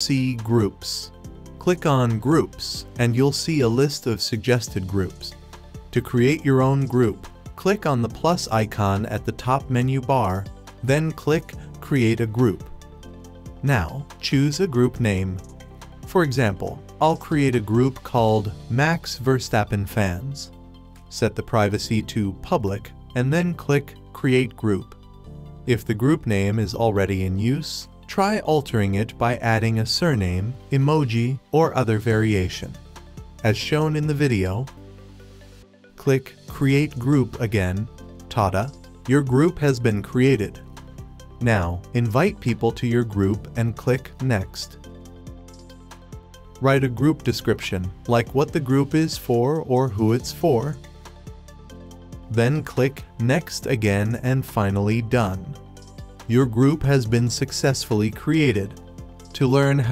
See Groups. Click on Groups and you'll see a list of suggested groups. To create your own group, click on the plus icon at the top menu bar, then click Create a Group. Now, choose a group name. For example, I'll create a group called Max Verstappen Fans. Set the privacy to Public and then click Create Group. If the group name is already in use, try altering it by adding a surname, emoji, or other variation. As shown in the video, click Create Group again. Ta-da! Your group has been created. Now, invite people to your group and click Next. Write a group description, like what the group is for or who it's for. Then click Next again and finally Done. Your group has been successfully created. To learn how